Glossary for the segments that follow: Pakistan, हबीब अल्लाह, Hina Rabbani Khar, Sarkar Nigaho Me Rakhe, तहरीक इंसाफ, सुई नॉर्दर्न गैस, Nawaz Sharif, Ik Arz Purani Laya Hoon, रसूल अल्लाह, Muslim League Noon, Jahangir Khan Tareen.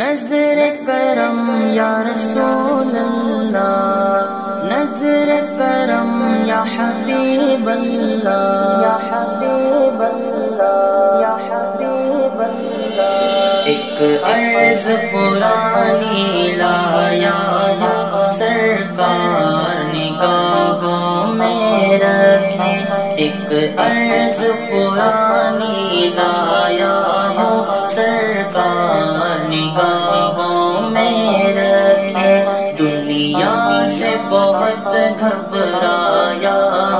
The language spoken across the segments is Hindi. नजर करम या रसूल अल्लाह, नजर करम या हबीब अल्लाह, या हबीब अल्लाह, या हबीब अल्लाह। एक अर्ज पुरानी लाया हूँ सरकार निगाहों में रखे। एक अर्ज पुरानी लाया हूँ सरकार निगाहों में रखे। दुनिया से बहुत घबराया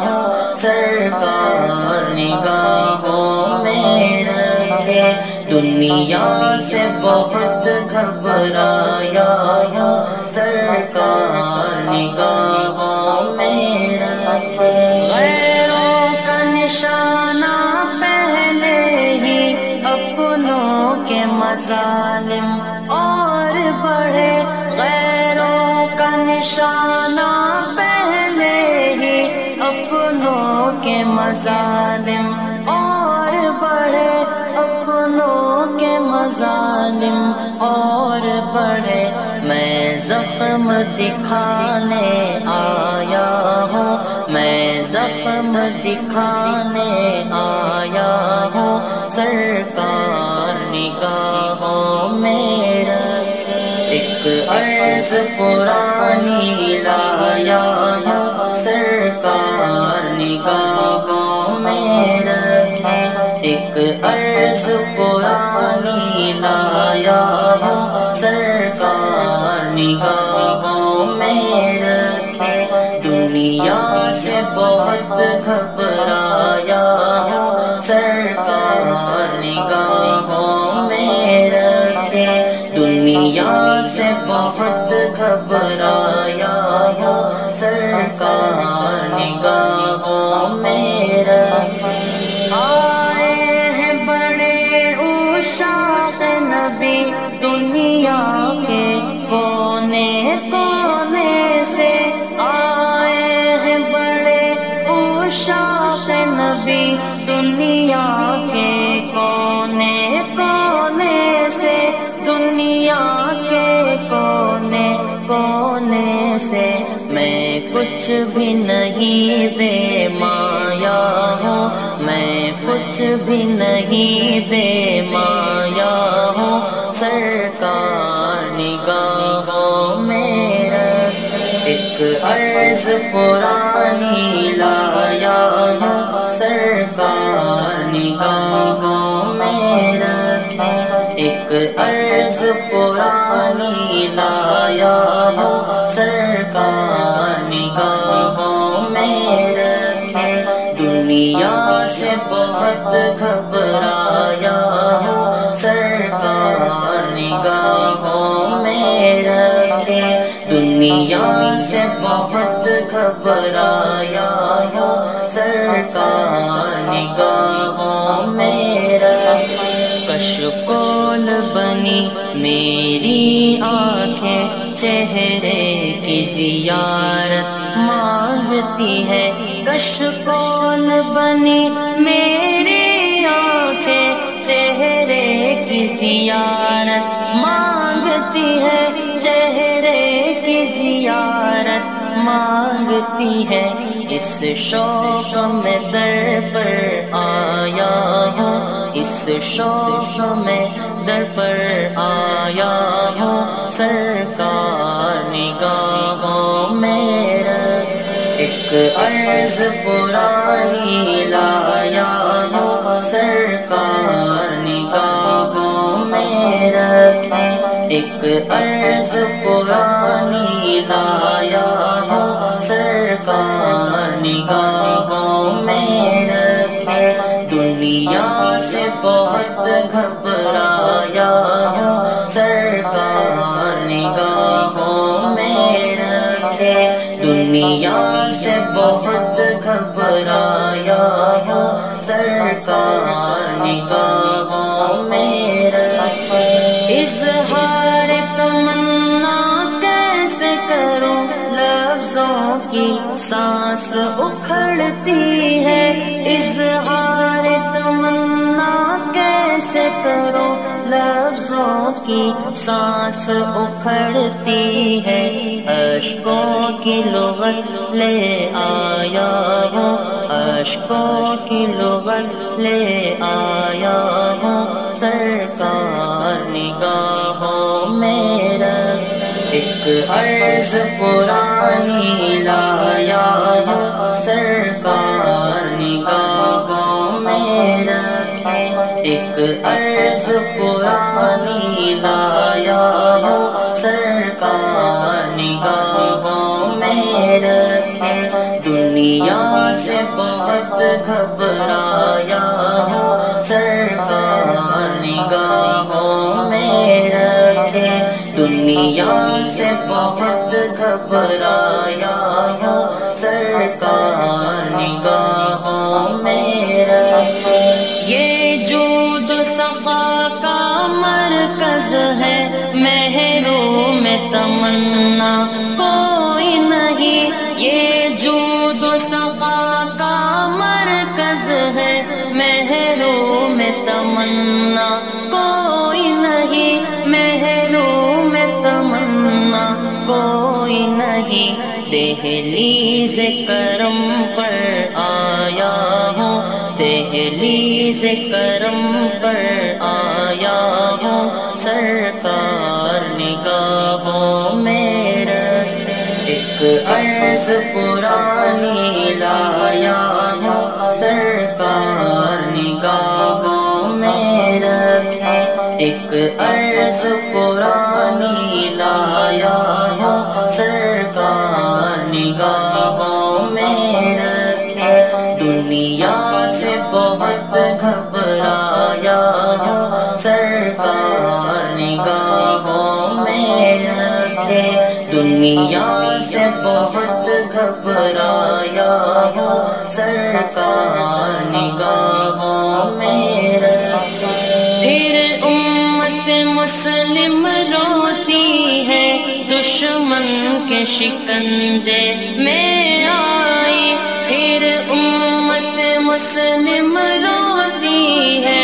हूँ सरकार निगाहों में रखे। दुनिया से बहुत घबराया हूँ सरकार निगाहों में रखे। गैरों का निशाना पहले ही अपनों के मजालिम और बढ़े। गैरों का निशाना पहले ही अपनों के मजालिम और बढ़े। अपनों के मजालिम और बढ़े। मैं जख्म दिखाने आया हूँ, मैं जख्म दिखाने आया हूँ सरकार निगाहों में रखे। एक अर्ज पुरानी लाया हूँ सरकार निगाहों में रखे। एक अर्ज पुरानी लाया हूँ सरकार निगाहों में रखे। दुनिया से बहुत घबराया हूँ सरकार निगाहों में रखे। दुनिया से बहुत घबराया हूँ सरकार निगाहों में रखे। आए हैं बड़े उशाक नबी दुनिया के कोने कोने से। नबी दुनिया के कोने कोने से, दुनिया के कोने कोने से। मैं कुछ भी नहीं बेमाया हूँ, मैं कुछ भी नहीं बेमाया हूँ सरकार निगाहों में रखे। एक अर्ज पुरानी लाया हूँ सरकार निगाहों में रखे। एक अर्ज पुरानी लाया हूँ सरकार निगाहों में रखे। दुनिया से बहुत घबराया हूँ सरकार निगाहों में रखे। दुनिया से बहुत घबराया हूँ सरकार निगाहों में रखे। कशकोल बनी मेरी आँखें चेहरे की जियारत मांगती है। कशकोल बनी मेरी आँखें चेहरे की जियारत मांगती है। चेहरे की जियारत मांगती है। इस शौक में दर पर आया हूँ, इस शौक में दर पर आया हूँ सरकार निगाहों में रखे। एक अर्ज पुरानी लाया हूँ सरकार निगाहों में रखे। एक अर्ज पुरानी लाया हूँ सरकार निगाहों में रखे। दुनिया से बहुत घबराया हूँ सरकार निगाहों में रखे। दुनिया से बहुत घबराया हूँ सरकार निगाहों में रखे। इज़हार तमन्ना कैसे करूं, लफ्जों की सांस उखड़ती है। इज़हार तमन्ना कैसे करूं, लफ्जों की सांस उखड़ती है, अश्कों की लुग़त ले आया हूँ, अश्कों की लुग़त ले आया हूँ। सरकार निगाहों में रख, एक अर्ज़ पुरानी लाया हूँ। सरकार निगाहों में रखे, एक अर्ज़ पुरानी लाया हूँ। सरकार निगाहों में रखे, दुनिया से बहुत घबराया हूँ। सरकार निगाहों में रखे, दुनिया से बहुत घबराया हूँ। सरकार निगाहों में रखे। ये जो सक़ा का मरकज़ है, महरों में तमन्ना कोई नहीं। ये जो सक़ा का मरकज़ है, महरों में तमन्ना कोई नहीं। महरों में तमन्ना कोई नहीं। दहलीज़ करम पर आया हूँ, दहलीज़ करम पर आया हूँ। सरकार निगाहों में रखे, एक अर्ज़ पुरानी लाया हूँ। सरकार निगाहों में रखे, एक अर्ज़ पुरानी लाया हूँ। सरकार निगाहों में रखे, दुनिया से बहुत घबराया हूँ। सरकार निगाहों में रखे, दुनिया से बहुत घबराया हूँ। सरकार निगाहों में रखे। फिर उम्मत मुस्लिम रोती है, दुश्मन के शिकंजे में आई। फिर उम्मत मुस्लिम रोती है,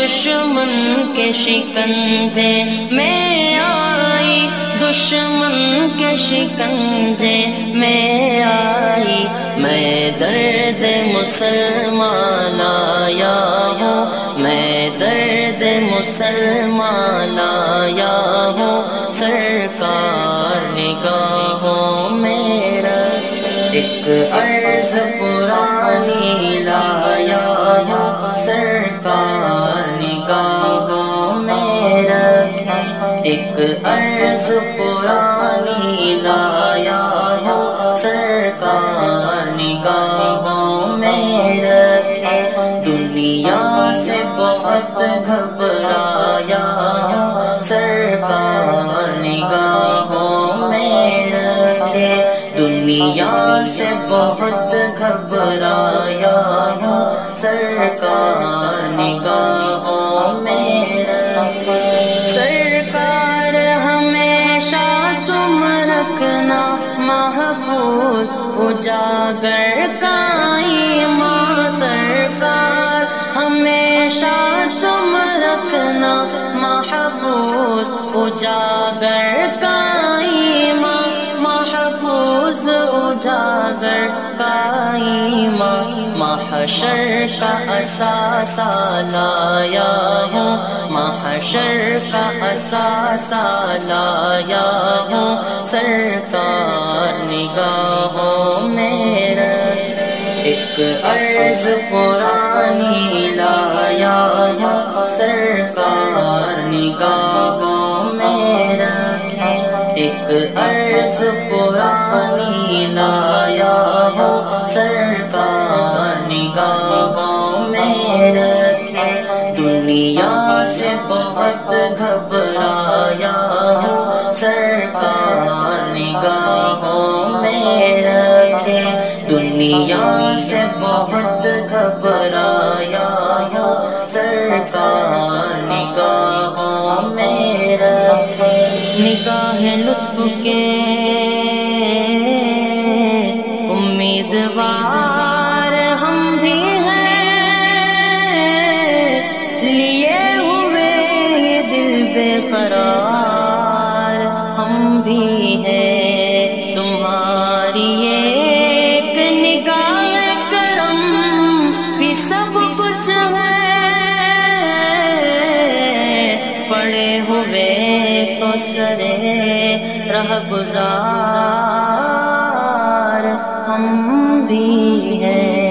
दुश्मन के शिकंजे में आई। दुश्मन के शिकंजे में आई। मैं दर्द मुसलमान आया हूँ, मैं दर्द मुसलमान आया हूँ। सरकार निगाहों में रखे, एक अर्ज़ पुरानी लाया हूँ। सरकार निगाहों में रखे, एक अर्ज़ पुरानी लाया हूँ। सरकार निगाहों में रखे, दुनिया से बहुत घबराया हूँ। सरकार निगाहों में रखे, दुनिया से बहुत घबराया हूँ। सरकार निगाहों में रखे। सरकार हमेशा तुम रखना, महफूज उजागर कायमा। सरकार हमेशा तुम रखना, महफूज उजागर कायमा। महफूज उजागर कायमा। महशर का असासा लाया हूँ, महशर का असासा लाया हूँ। सरकार निगाहों में रखे, एक अर्ज़ पुरानी लाया हूँ। सरकार निगाहों में रखे, एक अर्ज़ पुरानी लाया हूँ। सरकार निगाहों में रखे, दुनिया से बहुत घबराया हूँ। सरकार निगाहों में रखे, दुनिया से बहुत घबराया हूँ। सरकार निगाहों में रखे। निगाह लुत्फ के उम्मीदवार हम भी हैं, लिए हुए पड़े हुए तो सरे रहगुजार हम भी हैं।